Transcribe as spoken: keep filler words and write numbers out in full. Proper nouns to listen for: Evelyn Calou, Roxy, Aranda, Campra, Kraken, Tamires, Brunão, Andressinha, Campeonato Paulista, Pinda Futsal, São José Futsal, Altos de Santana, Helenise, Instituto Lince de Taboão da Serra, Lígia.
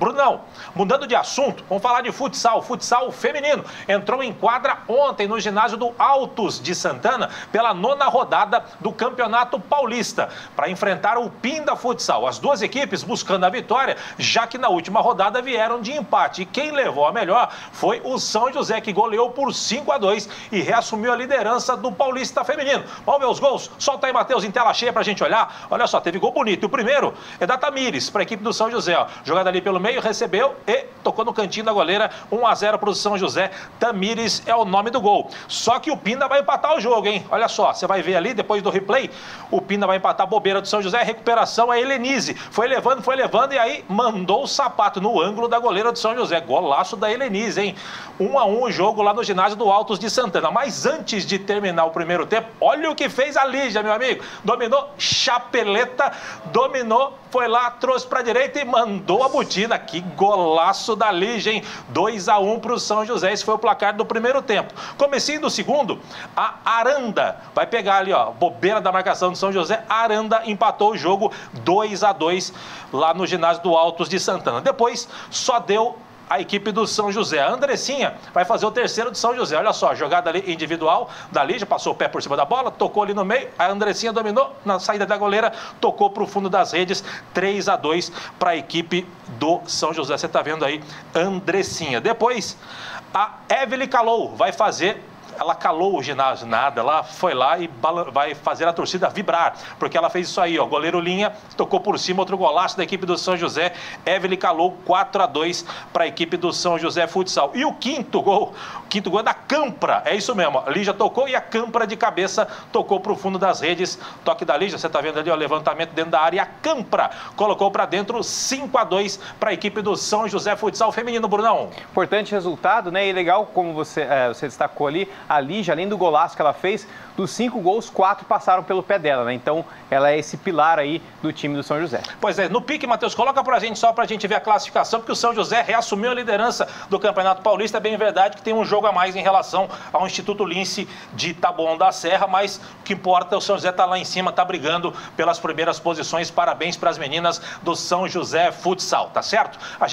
Brunão, mudando de assunto, vamos falar de futsal. Futsal feminino entrou em quadra ontem no ginásio do Altos de Santana pela nona rodada do Campeonato Paulista para enfrentar o Pinda Futsal. As duas equipes buscando a vitória, já que na última rodada vieram de empate. E quem levou a melhor foi o São José, que goleou por cinco a dois e reassumiu a liderança do Paulista feminino. Vamos ver os gols? Solta aí, Matheus, em tela cheia pra gente olhar. Olha só, teve gol bonito. O primeiro é da Tamires, pra equipe do São José. Ó, jogada ali pelo meio, recebeu e tocou no cantinho da goleira. um a zero pro São José. Tamires é o nome do gol. Só que o Pinda vai empatar o jogo, hein? Olha só, você vai ver ali, depois do replay, o Pinda vai empatar a bobeira do São José. Recuperação é Helenise. Foi levando, foi levando e aí mandou o sapato no ângulo da goleira do São José. Golaço da Helenise, hein? Um a um o jogo lá no ginásio do Altos de Santana. Mas antes de terminar o primeiro tempo, olha o que fez a Lígia, meu amigo. Dominou, chapeleta, dominou, foi lá, trouxe pra direita e mandou a botina. Que golaço da Lígia, hein? dois a um pro São José. Esse foi o placar do primeiro tempo. Comecinho do segundo, a Aranda vai pegar ali, ó, bobeira da marcação do São José. Aranda empatou o jogo dois a dois lá no ginásio do Altos de Santana. Depois só deu a equipe do São José. A Andressinha vai fazer o terceiro do São José. Olha só, jogada ali individual da Lígia, passou o pé por cima da bola, tocou ali no meio, a Andressinha dominou na saída da goleira, tocou para o fundo das redes, três a dois para a equipe do São José. Você está vendo aí, Andressinha. Depois, a Evelyn Calou vai fazer... Ela calou o ginásio, nada, ela foi lá e vai fazer a torcida vibrar, porque ela fez isso aí, ó, goleiro Linha, tocou por cima, outro golaço da equipe do São José. Evelyn calou, quatro a dois para a equipe do São José Futsal. E o quinto gol, o quinto gol é da Campra, é isso mesmo, a Lígia tocou e a Campra de cabeça tocou para o fundo das redes, toque da Lígia, você tá vendo ali, ó, levantamento dentro da área e a Campra colocou para dentro, cinco a dois para a equipe do São José Futsal feminino, Brunão. Importante resultado, né, e legal como você, é, você destacou ali, a Lígia, além do golaço que ela fez, dos cinco gols, quatro passaram pelo pé dela, né? Então, ela é esse pilar aí do time do São José. Pois é, no pique, Matheus, coloca pra gente só pra gente ver a classificação, porque o São José reassumiu a liderança do Campeonato Paulista. É bem verdade que tem um jogo a mais em relação ao Instituto Lince de Taboão da Serra, mas o que importa é o São José tá lá em cima, tá brigando pelas primeiras posições. Parabéns pras meninas do São José Futsal, tá certo? A gente